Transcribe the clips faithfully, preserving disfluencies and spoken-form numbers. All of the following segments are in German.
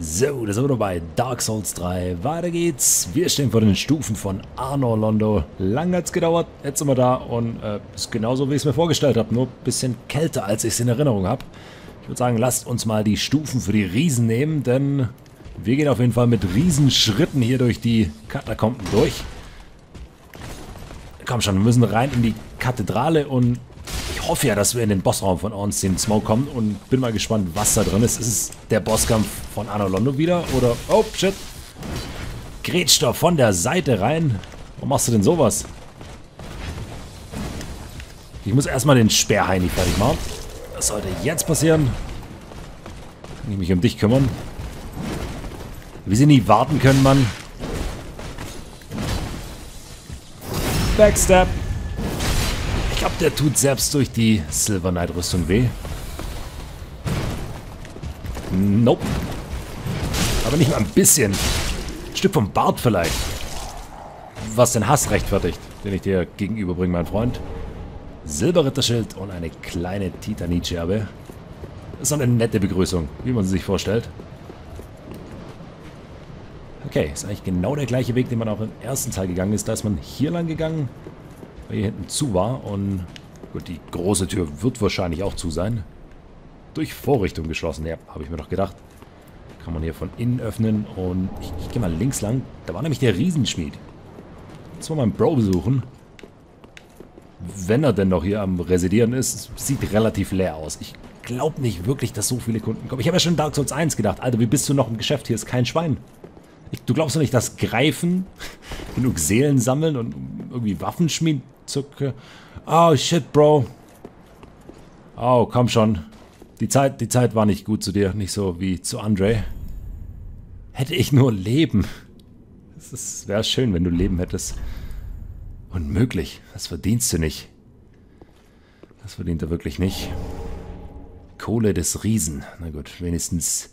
So, da sind wir noch bei Dark Souls drei. Weiter geht's. Wir stehen vor den Stufen von Anor Londo. Lang hat's gedauert, jetzt sind wir da und äh, ist genauso, wie ich es mir vorgestellt habe. Nur ein bisschen kälter, als ich es in Erinnerung habe. Ich würde sagen, lasst uns mal die Stufen für die Riesen nehmen, denn wir gehen auf jeden Fall mit Riesenschritten hier durch die Katakomben durch. Komm schon, wir müssen rein in die Kathedrale und ich hoffe ja, dass wir in den Bossraum von Ornstein Smoke kommen und bin mal gespannt, was da drin ist. Ist es der Bosskampf von Anor Londo wieder oder... Oh, shit. Grätsch doch von der Seite rein. Warum machst du denn sowas? Ich muss erstmal den Sperrheini fertig machen. Das sollte jetzt passieren. Kann ich mich um dich kümmern? Wie sie nie warten können, Mann. Backstab. Ich glaube, der tut selbst durch die Silver Knight Rüstung weh. Nope. Aber nicht mal ein bisschen. Ein Stück vom Bart vielleicht. Was den Hass rechtfertigt, den ich dir gegenüberbringe, mein Freund. Silberritterschild und eine kleine Titanitscherbe. Das ist eine nette Begrüßung, wie man sie sich vorstellt. Okay, ist eigentlich genau der gleiche Weg, den man auch im ersten Teil gegangen ist. Da ist man hier lang gegangen, weil hier hinten zu war und gut, die große Tür wird wahrscheinlich auch zu sein. Durch Vorrichtung geschlossen, ja, habe ich mir doch gedacht. Kann man hier von innen öffnen und ich, ich gehe mal links lang. Da war nämlich der Riesenschmied. Jetzt wollen wir meinen Bro besuchen. Wenn er denn noch hier am Residieren ist, sieht relativ leer aus. Ich glaube nicht wirklich, dass so viele Kunden kommen. Ich habe ja schon Dark Souls eins gedacht. Alter, wie bist du noch im Geschäft? Hier ist kein Schwein. Ich, du glaubst doch nicht, dass Greifen genug Seelen sammeln und irgendwie Waffen schmieden? Zucke. Oh, shit, Bro. Oh, komm schon. Die Zeit, die Zeit war nicht gut zu dir. Nicht so wie zu Andre. Hätte ich nur Leben. Es wäre schön, wenn du Leben hättest. Unmöglich. Das verdienst du nicht. Das verdient er wirklich nicht. Kohle des Riesen. Na gut, wenigstens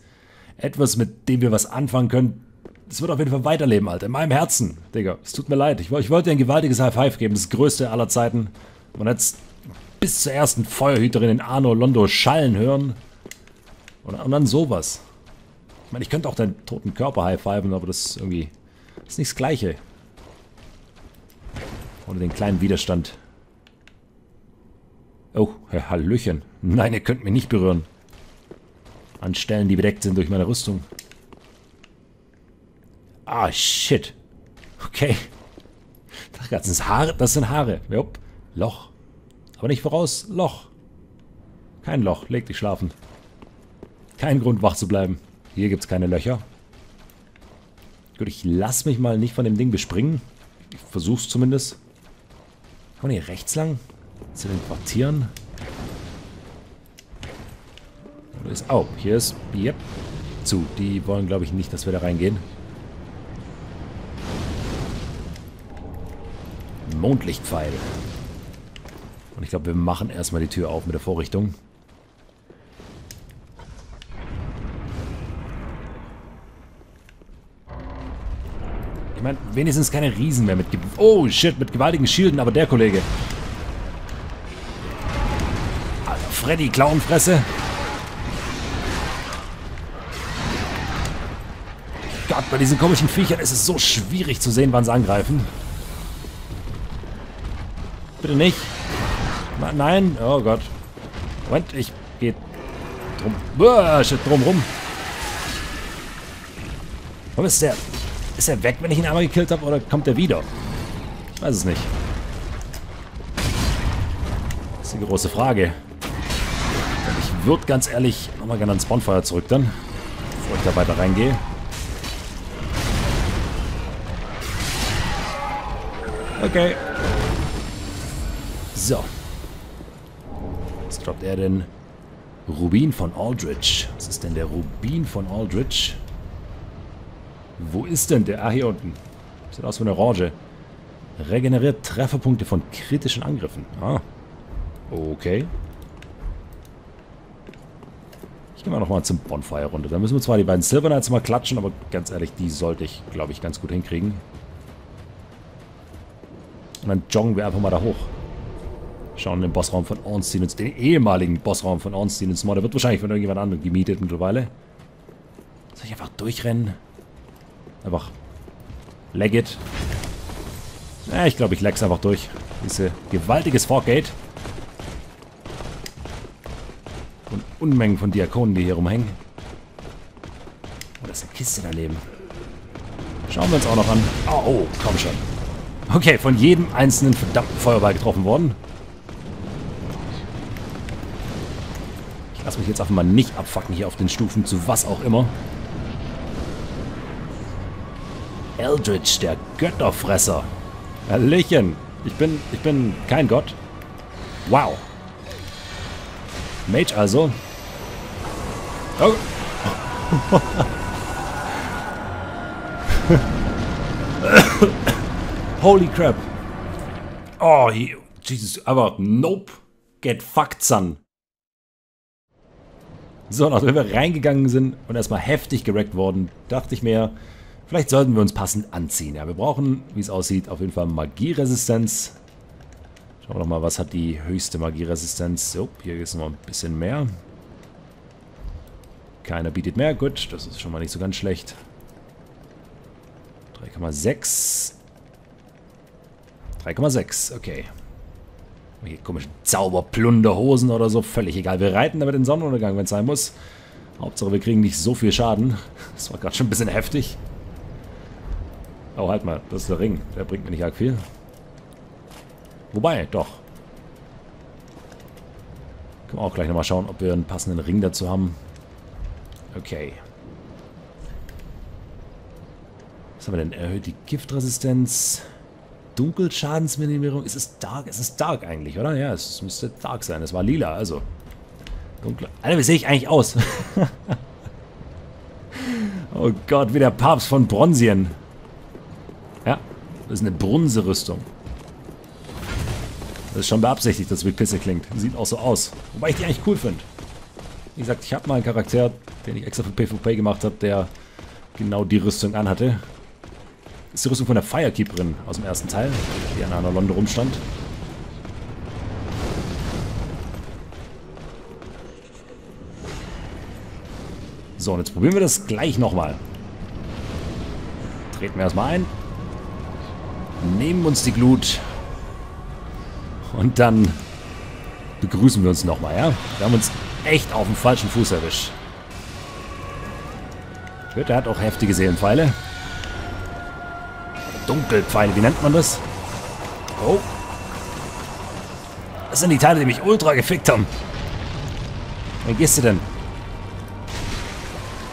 etwas, mit dem wir was anfangen können. Das wird auf jeden Fall weiterleben, Alter. In meinem Herzen. Digga, es tut mir leid. Ich, ich wollte dir ein gewaltiges High Five geben. Das größte aller Zeiten. Man hat es bis zur ersten Feuerhüterin in Anor Londo schallen hören. Und, und dann sowas. Ich meine, ich könnte auch deinen toten Körper High Fiven, aber das ist irgendwie... Das ist nicht das Gleiche. Ohne den kleinen Widerstand. Oh, Hallöchen. Nein, ihr könnt mich nicht berühren. An Stellen, die bedeckt sind durch meine Rüstung. Ah, shit. Okay. Das sind Haare. Das sind Haare. Jupp. Loch. Aber nicht voraus. Loch. Kein Loch. Leg dich schlafen. Kein Grund, wach zu bleiben. Hier gibt es keine Löcher. Gut, ich lass mich mal nicht von dem Ding bespringen. Ich versuch's zumindest. Kann man hier rechts lang? Zu den Quartieren? Oder ist... Oh, hier ist... Yep. Zu. Die wollen, glaube ich, nicht, dass wir da reingehen. Mondlichtpfeil. Und ich glaube, wir machen erstmal die Tür auf mit der Vorrichtung. Ich meine, wenigstens keine Riesen mehr mit... Oh, shit, mit gewaltigen Schilden, aber der Kollege. Alter, Freddy, Klauenfresse. Gott, bei diesen komischen Viechern ist es so schwierig zu sehen, wann sie angreifen. Bitte nicht. Nein. Oh Gott. Moment, ich gehe drum. Uah, shit, drum rum. Warum ist der... Ist der weg, wenn ich ihn einmal gekillt habe? Oder kommt der wieder? Ich weiß es nicht. Das ist eine große Frage. Ich würde ganz ehrlich nochmal gerne ans Bonfire zurück dann. Bevor ich da weiter reingehe. Okay. So. Jetzt droppt er den Rubin von Aldrich. Was ist denn der Rubin von Aldrich? Wo ist denn der? Ah, hier unten. Sieht aus wie eine Orange. Regeneriert Trefferpunkte von kritischen Angriffen. Ah. Okay. Ich gehe mal nochmal zum Bonfire runter. Da müssen wir zwar die beiden Silver Knights mal klatschen, aber ganz ehrlich, die sollte ich, glaube ich, ganz gut hinkriegen. Und dann joggen wir einfach mal da hoch. Schauen in den Bossraum von Ornstein, ins, den ehemaligen Bossraum von Ornstein ins Mod. Der wird wahrscheinlich von irgendjemand anderem gemietet mittlerweile. Soll ich einfach durchrennen? Einfach. Lag it. Ja, ich glaube, ich lag's einfach durch. Diese gewaltiges Forkgate. Und Unmengen von Diakonen, die hier rumhängen. Oh, das ist eine Kiste daneben. Schauen wir uns auch noch an. Oh, oh, komm schon. Okay, von jedem einzelnen verdammten Feuerball getroffen worden. Ich lasse mich jetzt einfach mal nicht abfacken hier auf den Stufen zu was auch immer. Aldrich, der Götterfresser. Hallöchen. Ich bin, ich bin kein Gott. Wow. Mage also. Oh. Holy crap. Oh, Jesus. Aber nope. Get fucked, son. So, nachdem wir reingegangen sind und erstmal heftig gerackt worden, dachte ich mir... Vielleicht sollten wir uns passend anziehen. Ja, wir brauchen, wie es aussieht, auf jeden Fall Magieresistenz. Schauen wir doch mal, was hat die höchste Magieresistenz. So, hier ist noch ein bisschen mehr. Keiner bietet mehr. Gut, das ist schon mal nicht so ganz schlecht. drei Komma sechs. drei Komma sechs, okay. Hier komischen Zauberplunderhosen oder so. Völlig egal. Wir reiten damit in den Sonnenuntergang, wenn es sein muss. Hauptsache, wir kriegen nicht so viel Schaden. Das war gerade schon ein bisschen heftig. Oh, halt mal, das ist der Ring. Der bringt mir nicht arg viel. Wobei, doch. Können wir auch gleich nochmal schauen, ob wir einen passenden Ring dazu haben. Okay. Was haben wir denn? Erhöht die Giftresistenz. Dunkelschadensminimierung. Es ist dark. Es ist dark eigentlich, oder? Ja, es müsste dark sein. Es war lila, also. Dunkel. Alter, wie sehe ich eigentlich aus? Oh Gott, wie der Papst von Bronsien. Ja, das ist eine Bronzerüstung. Das ist schon beabsichtigt, dass es wie Pisse klingt. Sieht auch so aus. Wobei ich die eigentlich cool finde. Wie gesagt, ich habe mal einen Charakter, den ich extra für PvP gemacht habe, der genau die Rüstung anhatte. Das ist die Rüstung von der Firekeeperin aus dem ersten Teil, die an Anor Londo rumstand. So, und jetzt probieren wir das gleich nochmal. Treten wir erstmal ein. Nehmen uns die Glut und dann begrüßen wir uns nochmal, ja? Wir haben uns echt auf dem falschen Fuß erwischt. Der hat auch heftige Seelenpfeile. Dunkelpfeile, wie nennt man das? Oh. Das sind die Teile, die mich ultra gefickt haben. Wo gehst du denn?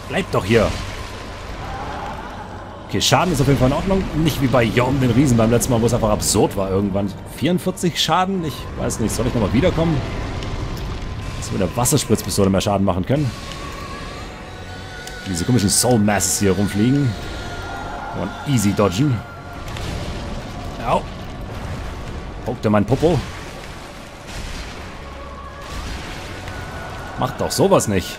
Bleib doch hier. Okay, Schaden ist auf jeden Fall in Ordnung. Nicht wie bei Jorm den Riesen beim letzten Mal, wo es einfach absurd war irgendwann. vierundvierzig Schaden? Ich weiß nicht. Soll ich nochmal wiederkommen? Dass wir mit der Wasserspritzpistole mehr Schaden machen können. Diese komischen Soul Masses hier rumfliegen. Und easy dodgen. Au. Pokt er mein Popo. Macht doch sowas nicht.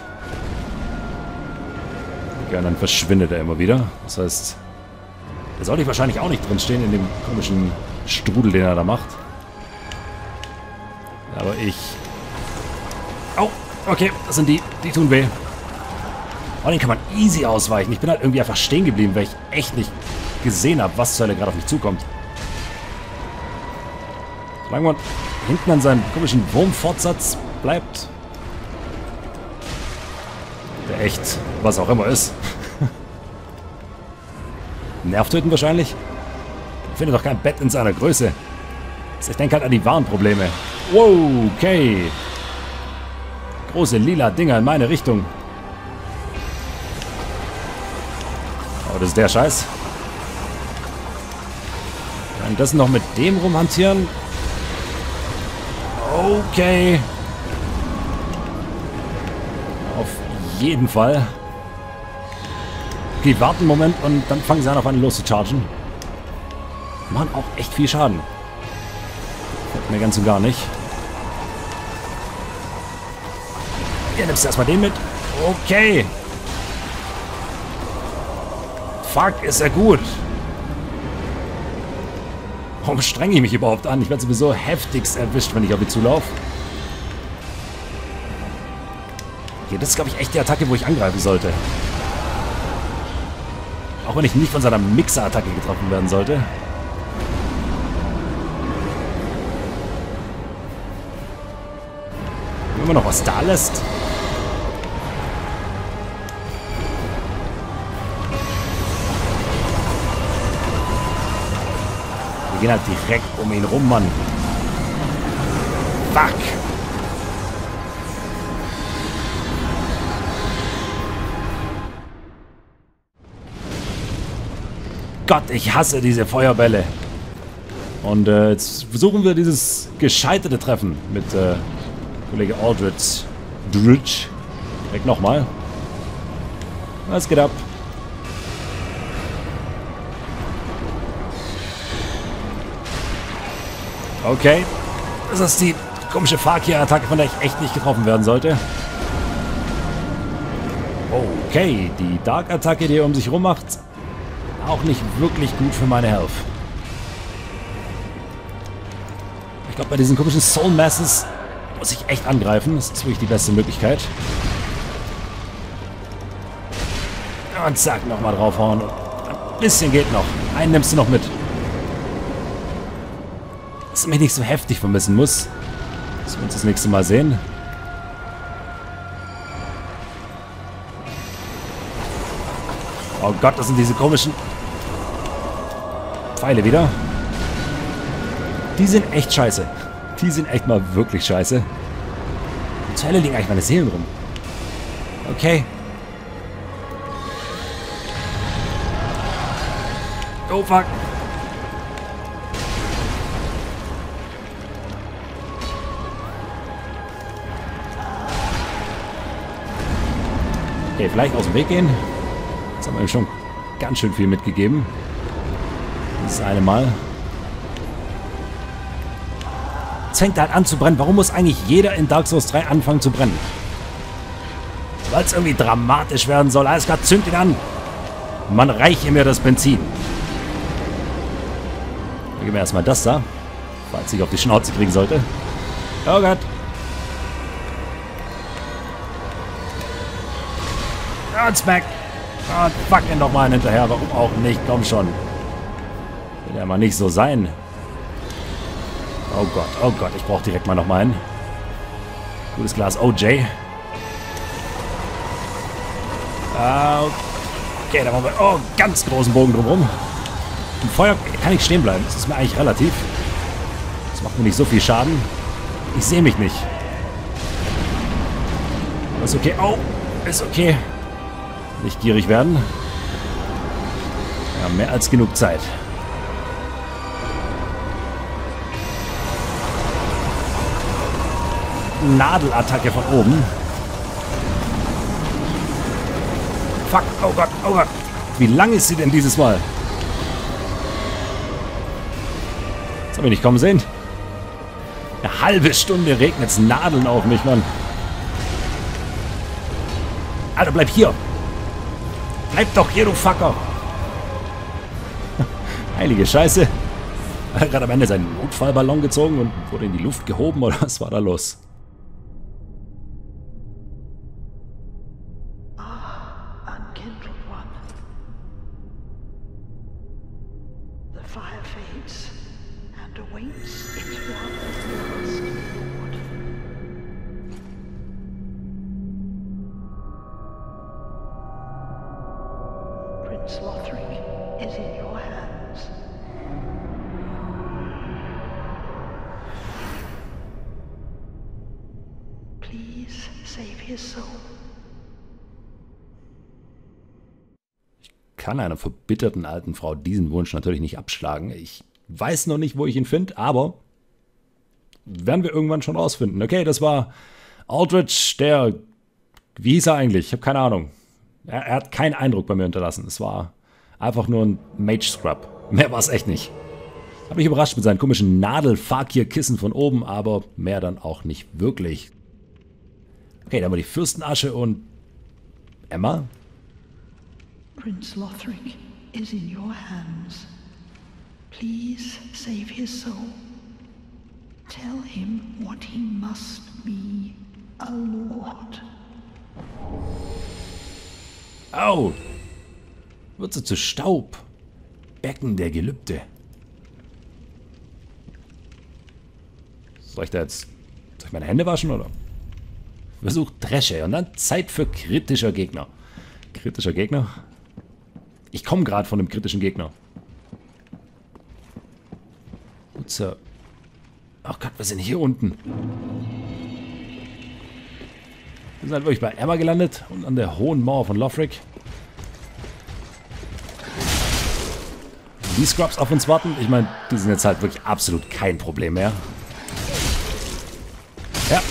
Ja, und dann verschwindet er immer wieder. Das heißt, da sollte ich wahrscheinlich auch nicht drinstehen in dem komischen Strudel, den er da macht. Aber ich... Oh, okay, das sind die. Die tun weh. Oh, den kann man easy ausweichen. Ich bin halt irgendwie einfach stehen geblieben, weil ich echt nicht gesehen habe, was zur Hölle gerade auf mich zukommt. Solange man hinten an seinem komischen Wurmfortsatz bleibt... Der echt, was auch immer ist. Nervtöten wahrscheinlich. Ich finde doch kein Bett in seiner Größe. Ich denke halt an die wahren Probleme. Wow, okay. Große lila Dinger in meine Richtung. Oh, das ist der Scheiß. Dann das noch mit dem rumhantieren. Okay. Jeden Fall. Okay, warten einen Moment und dann fangen sie an, auf einen loszustarten. Machen auch echt viel Schaden. Fällt mir ganz und gar nicht. Hier, nimmst du erstmal den mit. Okay. Fuck, ist er gut. Warum strenge ich mich überhaupt an? Ich werde sowieso heftigst erwischt, wenn ich auf ihn zulaufe. Das ist, glaube ich, echt die Attacke, wo ich angreifen sollte. Auch wenn ich nicht von seiner Mixer-Attacke getroffen werden sollte. Wenn man noch was da lässt. Wir gehen halt direkt um ihn rum, Mann. Fuck! Gott, ich hasse diese Feuerbälle. Und äh, jetzt versuchen wir dieses gescheiterte Treffen mit äh, Kollege Aldrich. Dritch. Direkt nochmal. Was geht ab? Okay. Das ist die komische Fakir-Attacke, von der ich echt nicht getroffen werden sollte. Okay, die Dark-Attacke, die er um sich rum macht. Auch nicht wirklich gut für meine Health. Ich glaube, bei diesen komischen Soul Masses muss ich echt angreifen. Das ist wirklich die beste Möglichkeit. Und zack, nochmal draufhauen. Ein bisschen geht noch. Einen nimmst du noch mit. Dass ich mich nicht so heftig vermissen muss. Dass wir uns das nächste Mal sehen. Oh Gott, das sind diese komischen Pfeile wieder. Die sind echt scheiße. Die sind echt mal wirklich scheiße. Und zur Hölle liegen eigentlich meine Seelen rum. Okay. Oh fuck. Okay, vielleicht aus dem Weg gehen. Jetzt haben wir ihm schon ganz schön viel mitgegeben. Das eine Mal. Jetzt fängt er halt an zu brennen. Warum muss eigentlich jeder in Dark Souls drei anfangen zu brennen? Weil es irgendwie dramatisch werden soll. Alles klar, zünd ihn an. Man reiche mir das Benzin. Dann geben wir erstmal das da. Falls ich auf die Schnauze kriegen sollte. Oh Gott. Und smack. Und fuck ihn nochmal hinterher. Warum auch nicht? Komm schon. Will ja mal nicht so sein. Oh Gott, oh Gott, ich brauche direkt mal noch mal einen. Gutes Glas O J. Okay, da machen wir oh, ganz großen Bogen drumherum. Im Feuer kann ich stehen bleiben. Das ist mir eigentlich relativ. Das macht mir nicht so viel Schaden. Ich sehe mich nicht. Ist okay. Oh, ist okay. Nicht gierig werden. Wir haben mehr als genug Zeit. Nadelattacke von oben. Fuck, oh Gott, oh Gott. Wie lang ist sie denn dieses Mal? Das habe ich nicht kommen sehen. Eine halbe Stunde regnet es Nadeln auf mich, Mann. Alter, bleib hier. Bleib doch hier, du Fucker. Heilige Scheiße. Er hat gerade am Ende seinen Notfallballon gezogen und wurde in die Luft gehoben, oder was war da los? Lothric is in your hands. Please save his soul. Ich kann einer verbitterten alten Frau diesen Wunsch natürlich nicht abschlagen. Ich weiß noch nicht, wo ich ihn finde, aber werden wir irgendwann schon rausfinden. Okay, das war Aldrich, der... Wie hieß er eigentlich? Ich habe keine Ahnung. Er, er hat keinen Eindruck bei mir hinterlassen. Es war einfach nur ein Mage-Scrub. Mehr war es echt nicht. Hat mich überrascht mit seinen komischen Nadel-Fakir-Kissen von oben, aber mehr dann auch nicht wirklich. Okay, dann haben wir die Fürstenasche und... Emma? Prince Lothric is in your hands. Please save his soul. Tell him what he must be, a lord. Oh, Wird sie zu Staub. Becken der Gelübde. Soll ich da jetzt... Soll ich meine Hände waschen, oder? Versucht Dresche und dann Zeit für kritischer Gegner. Kritischer Gegner? Ich komme gerade von einem kritischen Gegner. Gut, Sir. Ach Gott, wir sind hier unten. Wir sind halt wirklich bei Emma gelandet und an der hohen Mauer von Lothric. Die Scrubs auf uns warten. Ich meine, die sind jetzt halt wirklich absolut kein Problem mehr. Ja,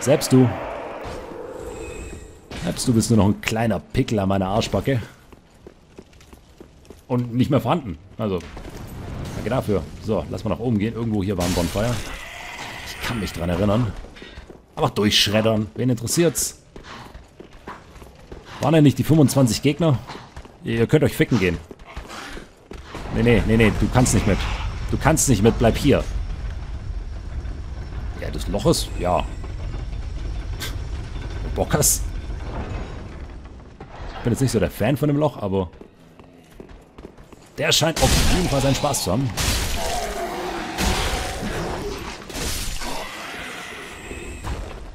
selbst du. Selbst du bist nur noch ein kleiner Pickel an meiner Arschbacke. Und nicht mehr vorhanden. Also, danke dafür. So, lass mal nach oben gehen. Irgendwo hier war ein Bonfire. Ich kann mich dran erinnern. Aber durchschreddern. Wen interessiert's? Waren ja nicht die fünfundzwanzig Gegner? Ihr könnt euch ficken gehen. Nee, nee, nee, nee. Du kannst nicht mit. Du kannst nicht mit. Bleib hier. Ja, das Loch ist? Ja. Bock hast. Ich bin jetzt nicht so der Fan von dem Loch, aber... Der scheint auf jeden Fall seinen Spaß zu haben.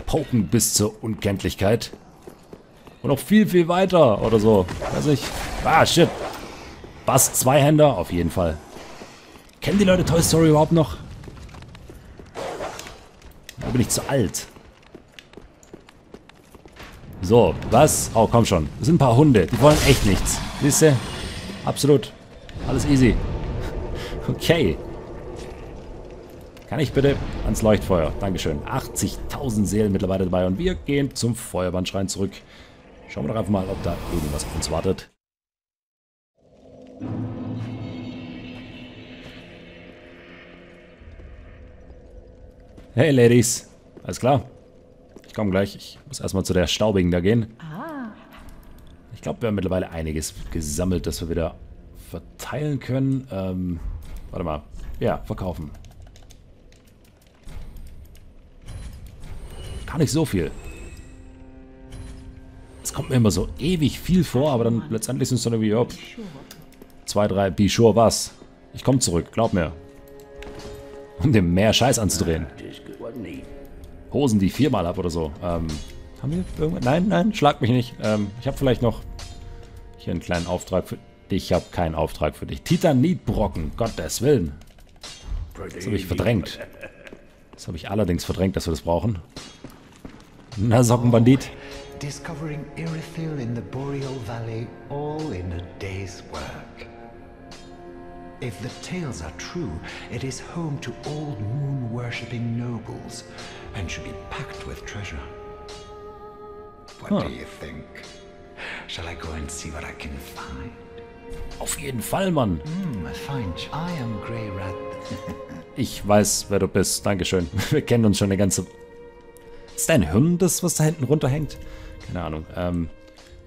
Poken bis zur Unkenntlichkeit. Und noch viel, viel weiter oder so. Weiß ich. Ah, shit. Was? Zweihänder? Auf jeden Fall. Kennen die Leute Toy Story überhaupt noch? Da bin ich zu alt. So, was? Oh, komm schon. Das sind ein paar Hunde. Die wollen echt nichts. Siehst du? Absolut. Alles easy. Okay. Kann ich bitte ans Leuchtfeuer? Dankeschön. achtzigtausend Seelen mittlerweile dabei und wir gehen zum Feuerbandschrein zurück. Schauen wir doch einfach mal, ob da irgendwas auf uns wartet. Hey, Ladies. Alles klar? Ich komme gleich. Ich muss erstmal zu der Staubigen da gehen. Ich glaube, wir haben mittlerweile einiges gesammelt, dass wir wieder... verteilen können. Ähm, warte mal. Ja, verkaufen. Gar nicht so viel. Es kommt mir immer so ewig viel vor, aber dann letztendlich sind es dann irgendwie, oh, zwei, drei, be sure was. Ich komme zurück, glaub mir. Um dem mehr Scheiß anzudrehen. Hosen, die ich viermal habe oder so. Ähm, haben wir irgendwas? Nein, nein, schlag mich nicht. Ähm, ich habe vielleicht noch hier einen kleinen Auftrag für... Ich habe keinen Auftrag für dich. Titanitbrocken, Gottes Willen. Das habe ich verdrängt. Das habe ich allerdings verdrängt, dass wir das brauchen. Na, Sockenbandit. Oh, discovering Irithyll in the Boreal Valley, all in a day's work. If the tales are true, it is home to old moon-worshipping nobles and should be packed with treasure. What huh. do you think? Shall I go and see what I can find? Auf jeden Fall, Mann. Ich weiß, wer du bist. Dankeschön. Wir kennen uns schon eine ganze... Ist dein Hirn das, was da hinten runterhängt? Keine Ahnung. Ähm,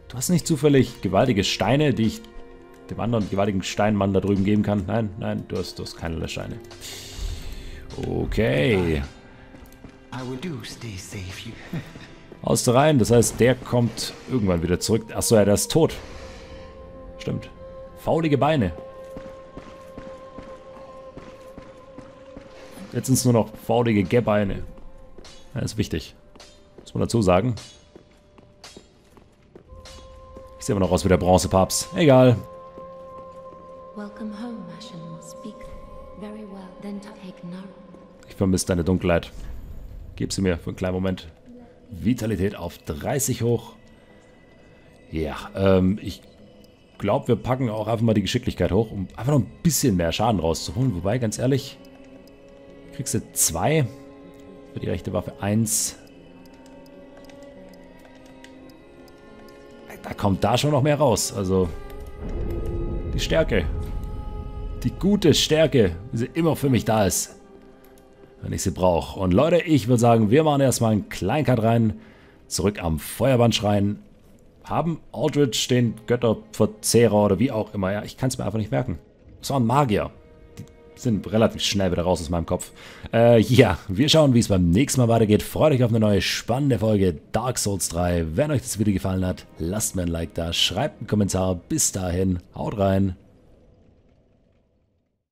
du hast nicht zufällig gewaltige Steine, die ich dem anderen gewaltigen Steinmann da drüben geben kann? Nein, nein, du hast, du hast keinerlei Steine. Okay. Aus der Reihen. Das heißt, der kommt irgendwann wieder zurück. Achso, ja, der ist tot. Stimmt. Faulige Beine. Jetzt sind es nur noch faulige Gebeine. Das ist wichtig. Muss man dazu sagen. Ich sehe immer noch aus wie der Bronzepapst. Egal. Ich vermisse deine Dunkelheit. Gib sie mir für einen kleinen Moment. Vitalität auf dreißig hoch. Ja, ähm, ich... Ich glaube, wir packen auch einfach mal die Geschicklichkeit hoch, um einfach noch ein bisschen mehr Schaden rauszuholen. Wobei, ganz ehrlich, kriegst du zwei. Für die rechte Waffe eins. Da kommt da schon noch mehr raus. Also, die Stärke. Die gute Stärke, wie sie immer für mich da ist. Wenn ich sie brauche. Und Leute, ich würde sagen, wir machen erstmal einen kleinen Cut rein. Zurück am Feuerbandschrein. Haben Aldrich den Götterverzehrer oder wie auch immer. Ja, ich kann es mir einfach nicht merken. Es war ein Magier. Die sind relativ schnell wieder raus aus meinem Kopf. Äh, ja, wir schauen, wie es beim nächsten Mal weitergeht. Freut euch auf eine neue spannende Folge Dark Souls drei. Wenn euch das Video gefallen hat, lasst mir ein Like da, schreibt einen Kommentar. Bis dahin, haut rein.